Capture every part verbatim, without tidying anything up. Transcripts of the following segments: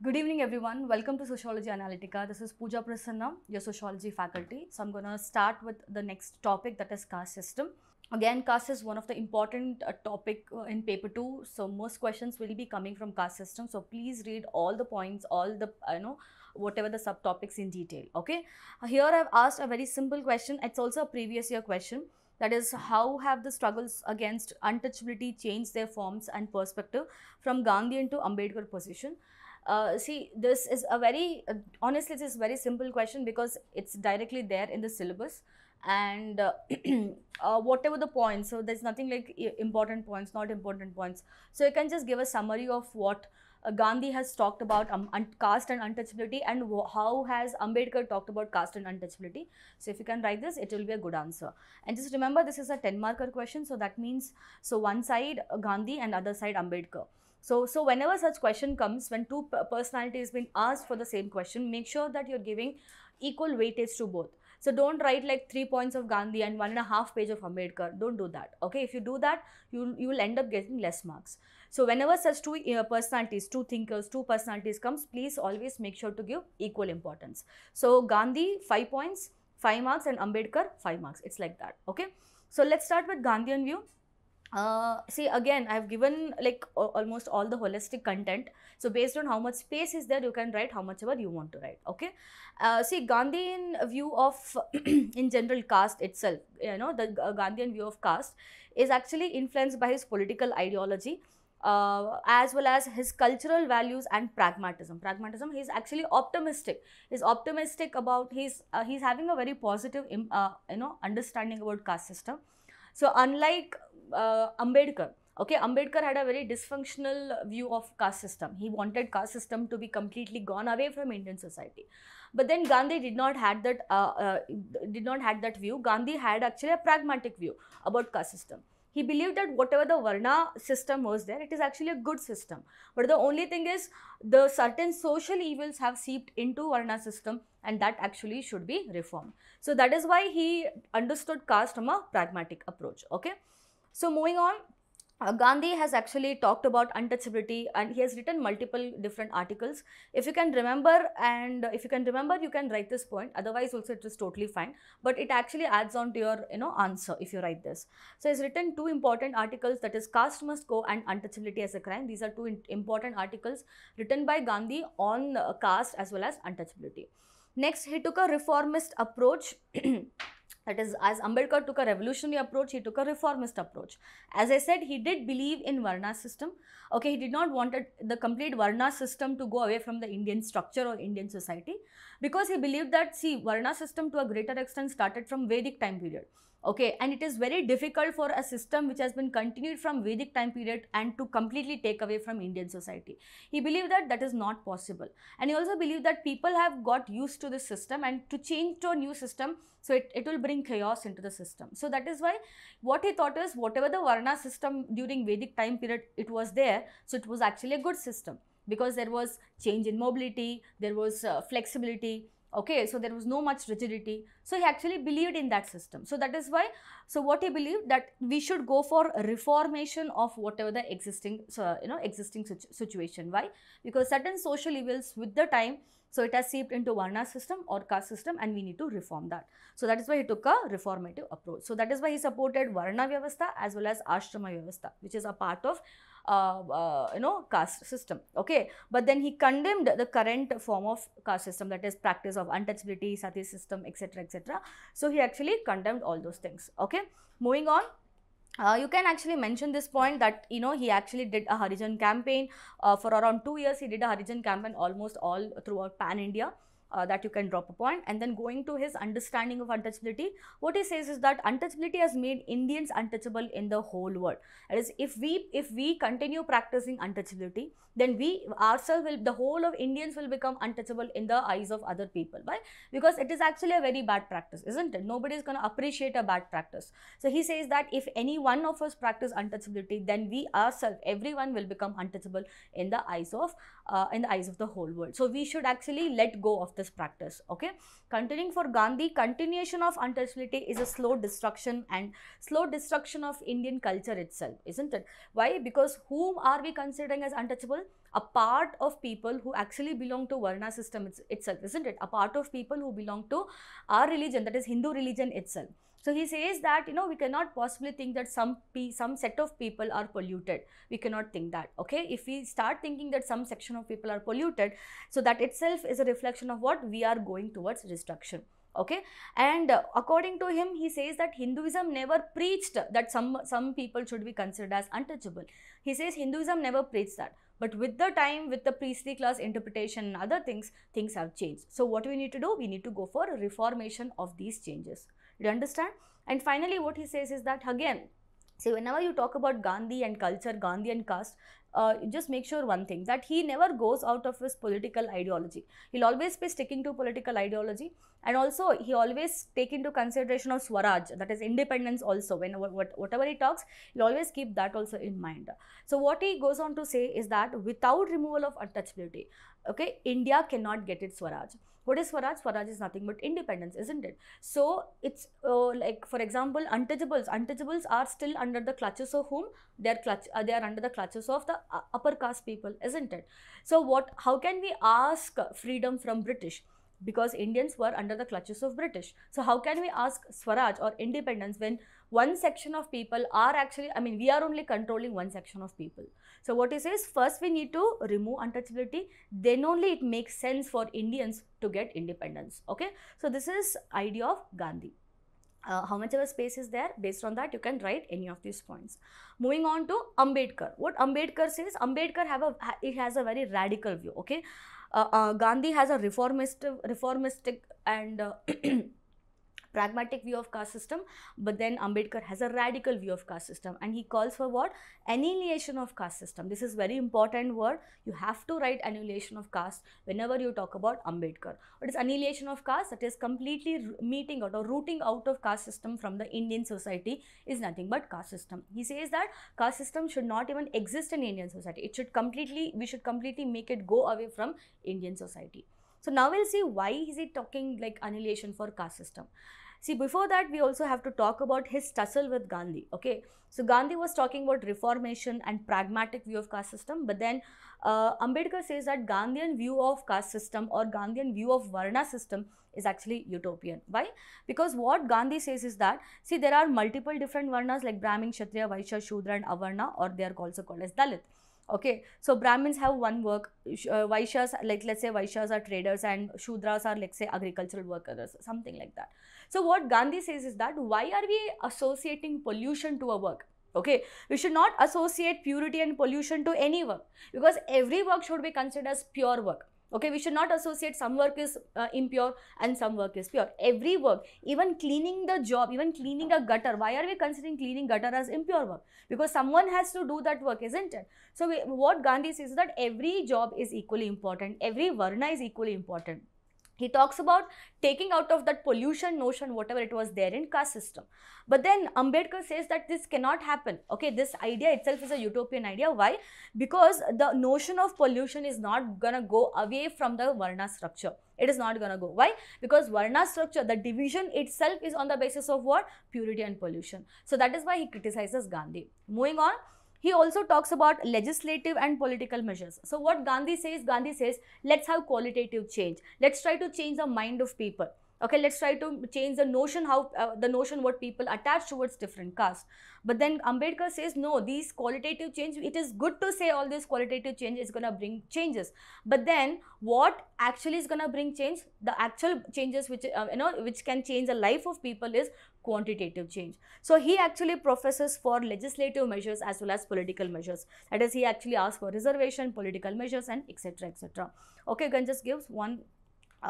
Good evening everyone, welcome to Sociology Analytica. This is Pooja Prasanna, your sociology faculty. So I'm going to start with the next topic, that is caste system. Again, caste is one of the important uh, topic uh, in paper two. So most questions will be coming from caste system. So please read all the points, all the, you know, whatever the subtopics in detail. Okay. Here I've asked a very simple question. It's also a previous year question. That is, how have the struggles against untouchability changed their forms and perspective from Gandhian to Ambedkar position? Uh, see, this is a very, uh, honestly, this is a very simple question because it's directly there in the syllabus and uh, uh, whatever the points. So there's nothing like important points, not important points. So you can just give a summary of what uh, Gandhi has talked about um, un caste and untouchability and how has Ambedkar talked about caste and untouchability. So if you can write this, it will be a good answer. And just remember, this is a ten marker question. So that means, so one side Gandhi and other side Ambedkar. So, so whenever such question comes, when two personalities been asked for the same question, make sure that you're giving equal weightage to both. So don't write like three points of Gandhi and one and a half page of Ambedkar. Don't do that. Okay, if you do that, you you will end up getting less marks. So whenever such two uh, personalities, two thinkers, two personalities comes, please always make sure to give equal importance. So Gandhi five points, five marks, and Ambedkar five marks. It's like that. Okay. So let's start with Gandhian view. Uh, see, again, I have given like almost all the holistic content. So based on how much space is there, you can write how much ever you want to write. Okay. Uh, see, Gandhian view of in general caste itself, you know, the Gandhian view of caste is actually influenced by his political ideology uh, as well as his cultural values and pragmatism. Pragmatism, he's actually optimistic. He's optimistic about his, uh, he's having a very positive, uh, you know, understanding about caste system. So unlike Uh, Ambedkar, okay, Ambedkar had a very dysfunctional view of caste system. He wanted caste system to be completely gone away from Indian society. But then Gandhi did not had that uh, uh, did not had that view. Gandhi had actually a pragmatic view about caste system. He believed that whatever the Varna system was there, it is actually a good system. But the only thing is, the certain social evils have seeped into Varna system and that actually should be reformed. So that is why he understood caste from a pragmatic approach, okay. So moving on, uh, Gandhi has actually talked about untouchability and he has written multiple different articles. If you can remember and if you can remember, you can write this point. Otherwise also it is totally fine, but it actually adds on to your, you know, answer if you write this. So he has written two important articles, that is Caste Must Go and Untouchability as a Crime. These are two important articles written by Gandhi on uh, caste as well as untouchability. Next, he took a reformist approach. That is, as Ambedkar took a revolutionary approach, he took a reformist approach. As I said, he did believe in Varna system. Okay, he did not wanted the complete Varna system to go away from the Indian structure or Indian society, because he believed that, see, Varna system to a greater extent started from Vedic time period. Okay, and it is very difficult for a system which has been continued from Vedic time period and to completely take away from Indian society. He believed that that is not possible. And he also believed that people have got used to this system, and to change to a new system, so it, it will bring chaos into the system. So that is why what he thought is, whatever the Varna system during Vedic time period, it was there. So it was actually a good system because there was change in mobility, there was uh, flexibility. Okay, so there was no much rigidity. So he actually believed in that system. So that is why, so what he believed, that we should go for reformation of whatever the existing, so, you know, existing situ situation. Why? Because certain social evils with the time, so it has seeped into Varna system or caste system, and we need to reform that. So that is why he took a reformative approach. So that is why he supported Varna Vyavastha as well as Ashrama Vyavastha, which is a part of Uh, uh, you know, caste system, okay. But then he condemned the current form of caste system, that is practice of untouchability, sati system, etc, et cetera. So he actually condemned all those things, okay. Moving on, uh, you can actually mention this point that, you know, he actually did a Harijan campaign uh, for around two years. He did a Harijan campaign almost all throughout Pan India. Uh, that you can drop a point. And then going to his understanding of untouchability, what he says is that untouchability has made Indians untouchable in the whole world. That is, if we if we continue practicing untouchability, then we ourselves will, the whole of Indians will become untouchable in the eyes of other people. Why? Because it is actually a very bad practice, isn't it? Nobody is going to appreciate a bad practice. So he says that if any one of us practice untouchability, then we ourselves, everyone will become untouchable in the eyes of uh, in the eyes of the whole world. So we should actually let go of this practice. Okay, continuing for Gandhi, continuation of untouchability is a slow destruction and slow destruction of Indian culture itself, isn't it? Why? Because whom are we considering as untouchable? A part of people who actually belong to Varna system it's, itself, isn't it? A part of people who belong to our religion, that is Hindu religion itself. So he says that, you know, we cannot possibly think that some pe some set of people are polluted. We cannot think that, okay? If we start thinking that some section of people are polluted, so that itself is a reflection of what we are going towards destruction, okay? And uh, according to him, he says that Hinduism never preached that some, some people should be considered as untouchable. He says Hinduism never preached that. But with the time, with the priestly class interpretation and other things, things have changed. So what we need to do? We need to go for a reformation of these changes. Do you understand? And finally, what he says is that again, see, whenever you talk about Gandhi and culture, Gandhi and caste, uh, just make sure one thing, that he never goes out of his political ideology. He'll always be sticking to political ideology, and also he always take into consideration of Swaraj, that is independence also. When whatever he talks, he'll always keep that also in mind. So what he goes on to say is that without removal of untouchability, okay, India cannot get its Swaraj. What is Swaraj? Swaraj is nothing but independence, isn't it? So it's uh, like, for example, untouchables. Untouchables are still under the clutches of whom? They are clutch. Uh, they are under the clutches of the uh, upper caste people, isn't it? So what? How can we ask freedom from British? Because Indians were under the clutches of British. So how can we ask Swaraj or independence when one section of people are actually, I mean, we are only controlling one section of people. So what he says, first we need to remove untouchability, then only it makes sense for Indians to get independence. Okay, so this is idea of Gandhi. Uh, how much of a space is there? Based on that, you can write any of these points. Moving on to Ambedkar. What Ambedkar says, Ambedkar have a, it has a very radical view. Okay, uh, uh, Gandhi has a reformist, reformistic and uh, pragmatic view of caste system, but then Ambedkar has a radical view of caste system, and he calls for what? Annihilation of caste system. This is very important word. You have to write annihilation of caste whenever you talk about Ambedkar. What is annihilation of caste? That is completely meeting out or rooting out of caste system from the Indian society is nothing but caste system. He says that caste system should not even exist in Indian society. It should completely, we should completely make it go away from Indian society. So now we'll see why is he talking like annihilation for caste system. See, before that, we also have to talk about his tussle with Gandhi, okay? So Gandhi was talking about reformation and pragmatic view of caste system, but then uh, Ambedkar says that Gandhian view of caste system or Gandhian view of Varna system is actually utopian. Why? Because what Gandhi says is that, see, there are multiple different Varnas like Brahmin, Kshatriya, Vaishya, Shudra and Avarna, or they are also called as Dalit. Okay, so Brahmins have one work, uh, Vaishyas, like let's say Vaishyas are traders and Shudras are, let's say, agricultural workers, something like that. So what Gandhi says is that, why are we associating pollution to a work? Okay, we should not associate purity and pollution to any work, because every work should be considered as pure work. Okay, we should not associate some work is uh, impure and some work is pure. Every work, even cleaning the job, even cleaning a gutter, why are we considering cleaning gutter as impure work? Because someone has to do that work, isn't it? So we, what Gandhi says is that every job is equally important, every Varna is equally important. He talks about taking out of that pollution notion, whatever it was there in caste system. But then Ambedkar says that this cannot happen. Okay, this idea itself is a utopian idea. Why? Because the notion of pollution is not going to go away from the Varna structure. It is not going to go. Why? Because Varna structure, the division itself is on the basis of what? Purity and pollution. So that is why he criticizes Gandhi. Moving on. He also talks about legislative and political measures. So what Gandhi says, Gandhi says, let's have qualitative change. Let's try to change the mind of people. Okay, let's try to change the notion how, uh, the notion what people attach towards different castes. But then Ambedkar says, no, these qualitative change, it is good to say all this qualitative change is going to bring changes. But then what actually is going to bring change, the actual changes which, uh, you know, which can change the life of people is quantitative change. So he actually professes for legislative measures as well as political measures. That is, he actually asks for reservation, political measures and et cetera et cetera. Okay, you can just give one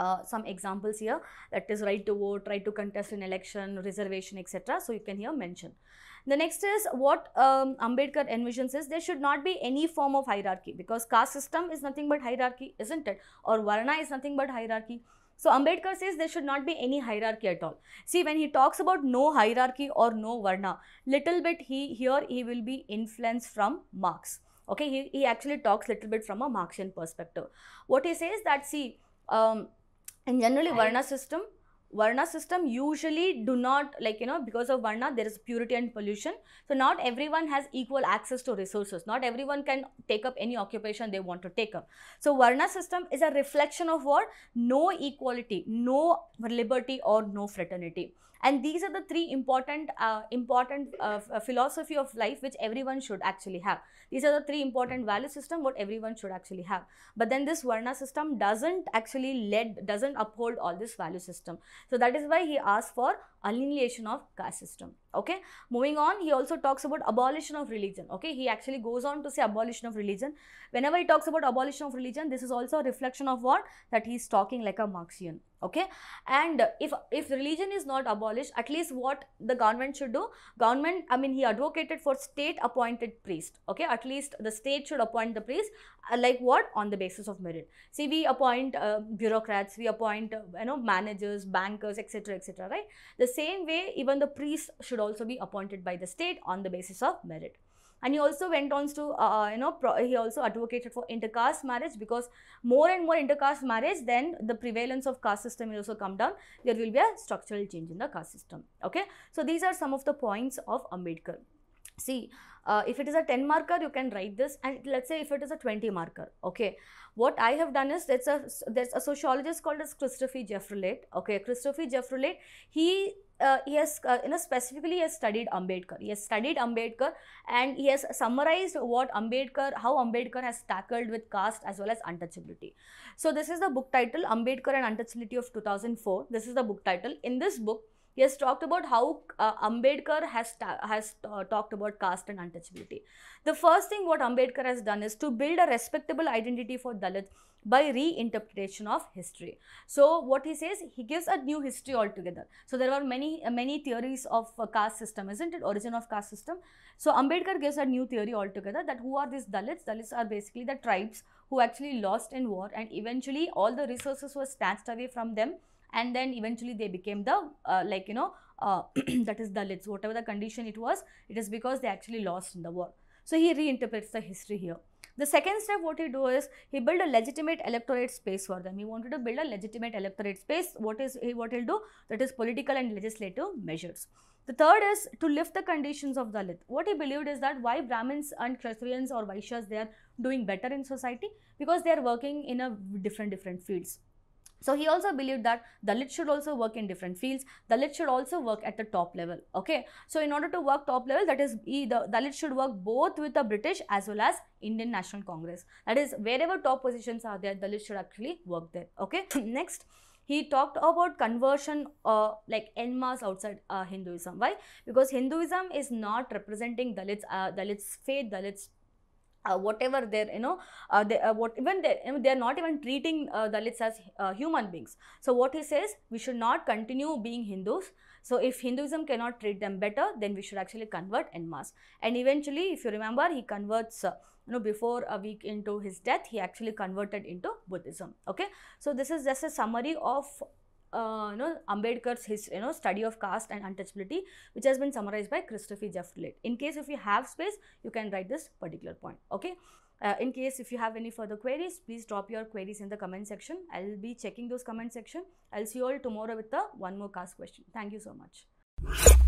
Uh, some examples here, that is right to vote, right to contest in election, reservation, et cetera. So you can here mention. The next is what um, Ambedkar envisions is there should not be any form of hierarchy, because caste system is nothing but hierarchy, isn't it? Or Varna is nothing but hierarchy. So Ambedkar says there should not be any hierarchy at all. See, when he talks about no hierarchy or no Varna, little bit he here he will be influenced from Marx. Okay, he, he actually talks little bit from a Marxian perspective. What he says that, see, um, And generally, Varna system, Varna system usually do not, like, you know, because of Varna, there is purity and pollution. So, not everyone has equal access to resources. Not everyone can take up any occupation they want to take up. So, Varna system is a reflection of what? No equality, no liberty or no fraternity. And these are the three important, uh, important uh, philosophy of life which everyone should actually have. These are the three important value system what everyone should actually have. But then this Varna system doesn't actually lead, doesn't uphold all this value system. So that is why he asked for annihilation of caste system. Okay, moving on, he also talks about abolition of religion. Okay, he actually goes on to say abolition of religion. Whenever he talks about abolition of religion, this is also a reflection of what? That he is talking like a Marxian. Okay, and if if religion is not abolished, at least what the government should do, government, I mean, he advocated for state appointed priest. Okay, at least the state should appoint the priest, uh, like what? On the basis of merit. See, we appoint uh, bureaucrats, we appoint uh, you know, managers, bankers, etc, etc, right? The same way, even the priest should also be appointed by the state on the basis of merit. And he also went on to, uh, you know, pro he also advocated for intercaste marriage, because more and more intercaste marriage, then the prevalence of caste system will also come down. There will be a structural change in the caste system. Okay. So, these are some of the points of Ambedkar. See, uh, if it is a ten marker, you can write this, and let's say if it is a twenty marker. Okay. What I have done is, there's a, there's a sociologist called as Christophe Jaffrelot. Okay. Christophe Jaffrelot, he... Uh, he has, uh, you know, specifically he has studied Ambedkar. He has studied Ambedkar and he has summarized what Ambedkar, how Ambedkar has tackled with caste as well as untouchability. So, this is the book title, Ambedkar and Untouchability of two thousand four. This is the book title. In this book, he has talked about how uh, Ambedkar has, ta has uh, talked about caste and untouchability. The first thing what Ambedkar has done is to build a respectable identity for Dalits by reinterpretation of history. So, what he says, he gives a new history altogether. So, there were many, many theories of uh, caste system, isn't it? Origin of caste system. So, Ambedkar gives a new theory altogether, that who are these Dalits? Dalits are basically the tribes who actually lost in war, and eventually all the resources were snatched away from them, and then eventually they became the, uh, like, you know, uh, that is Dalits. Whatever the condition it was, it is because they actually lost in the war. So, he reinterprets the history here. The second step what he do is, he built a legitimate electorate space for them. He wanted to build a legitimate electorate space. What is he, what he'll do? That is political and legislative measures. The third is to lift the conditions of Dalit. What he believed is that why Brahmins and Kshatriyans or Vaishyas, they are doing better in society, because they are working in a different, different fields. So, he also believed that Dalit should also work in different fields. Dalit should also work at the top level. Okay. So, in order to work top level, that is, Dalit should work both with the British as well as Indian National Congress. That is, wherever top positions are there, Dalit should actually work there. Okay. Next, he talked about conversion uh, like en masse outside uh, Hinduism. Why? Because Hinduism is not representing Dalits, uh, Dalits' faith, Dalits' Uh, whatever they're, you know, uh, they, uh, what, even they, they're not even treating uh, Dalits as uh, human beings. So, what he says, we should not continue being Hindus. So, if Hinduism cannot treat them better, then we should actually convert en masse. And eventually, if you remember, he converts, uh, you know, before a week into his death, he actually converted into Buddhism. Okay. So, this is just a summary of Uh, you know, Ambedkar's his, you know, study of caste and untouchability, which has been summarized by Christophe Jaffrelot. In case if you have space, you can write this particular point. Okay. Uh, in case if you have any further queries, please drop your queries in the comment section. I will be checking those comment section. I will see you all tomorrow with the one more caste question. Thank you so much.